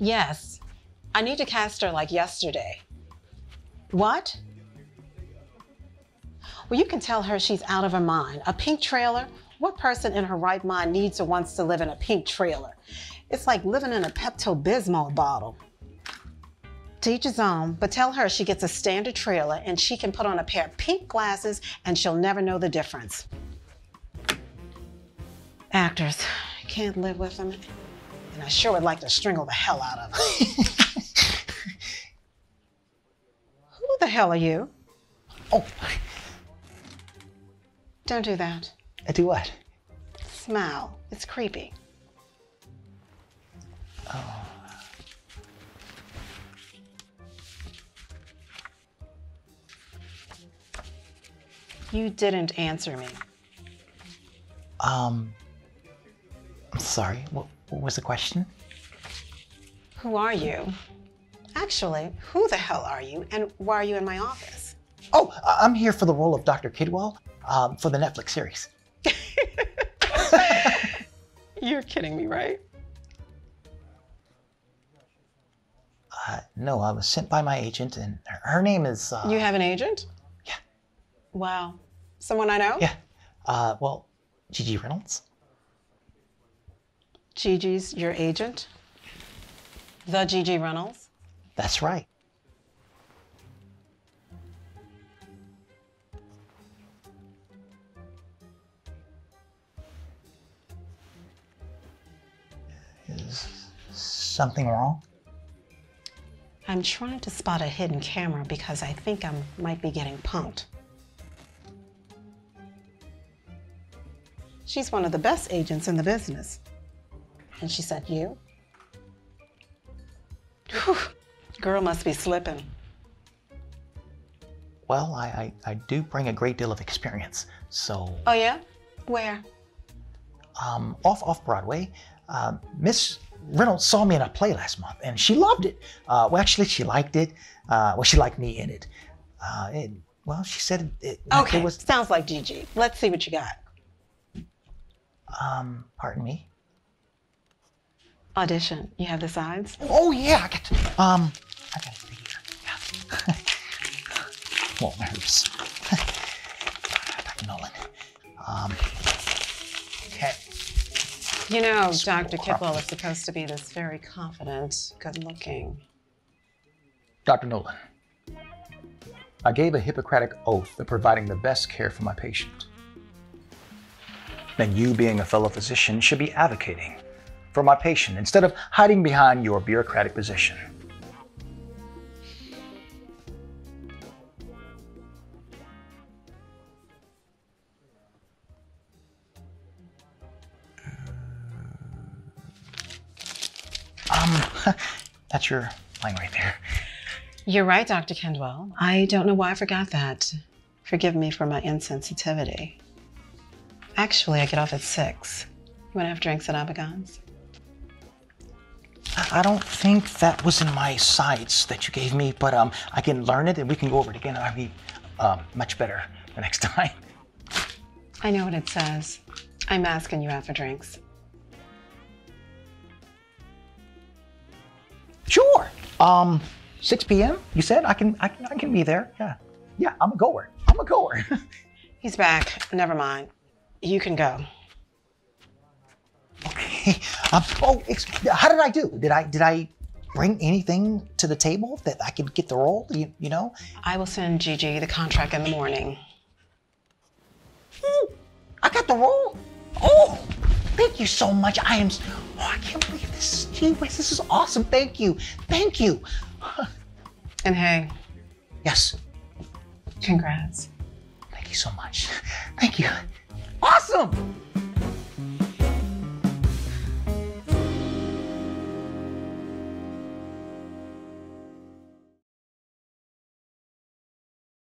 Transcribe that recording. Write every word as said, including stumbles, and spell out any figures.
Yes, I need a castor like yesterday. What? Well, you can tell her she's out of her mind. A pink trailer? What person in her right mind needs or wants to live in a pink trailer? It's like living in a Pepto-Bismol bottle. To each his own, but tell her she gets a standard trailer and she can put on a pair of pink glasses and she'll never know the difference. Actors, I can't live with them. And I sure would like to strangle the hell out of them. Who the hell are you? Oh. Don't do that. I do what? Smile. It's creepy. Oh. You didn't answer me. Um, I'm sorry, what, what was the question? Who are you? Actually, who the hell are you and why are you in my office? Oh, I'm here for the role of Doctor Kidwell um, for the Netflix series. You're kidding me, right? Uh, no, I was sent by my agent and her, her name is... Uh... You have an agent? Wow. Someone I know? Yeah. Uh, well, Gigi Reynolds. Gigi's your agent? The Gigi Reynolds? That's right. Is something wrong? I'm trying to spot a hidden camera because I think I might be getting punked. She's one of the best agents in the business. And she said, you? Whew, girl must be slipping. Well, I, I, I do bring a great deal of experience, so. Oh yeah? Where? Um, off, off Broadway. Uh, Miss Reynolds saw me in a play last month and she loved it. Uh, well, actually she liked it. Uh, well, she liked me in it. Uh, it well, she said it. Okay, it was... sounds like Gigi. Let's see what you got. Um, pardon me? Audition. You have the sides? Oh, yeah, I got to, um, I got it here. Yeah. Well, nerves. Doctor Nolan. Um, okay. You know, Doctor Kidwell is supposed to be this very confident, good-looking. Doctor Nolan, I gave a Hippocratic oath of providing the best care for my patient. Then you, being a fellow physician, should be advocating for my patient instead of hiding behind your bureaucratic position. Um, that's your line right there. You're right, Doctor Kidwell. I don't know why I forgot that. Forgive me for my insensitivity. Actually, I get off at six. You want to have drinks at Abigail's? I don't think that was in my sights that you gave me, but um, I can learn it and we can go over it again. I'll be um, much better the next time. I know what it says. I'm asking you out for drinks. Sure. Um, six p m You said I can, I can, I can be there. Yeah, yeah. I'm a goer. I'm a goer. He's back. Never mind. You can go. Okay. Um, oh, how did I do? Did I did I bring anything to the table that I could get the role? You, you know. I will send Gigi the contract in the morning. Ooh, I got the role. Oh, thank you so much. I am. Oh, I can't believe this. Gee whiz, this is awesome. Thank you. Thank you. And hey. Yes. Congrats. Thank you so much. Thank you. Awesome!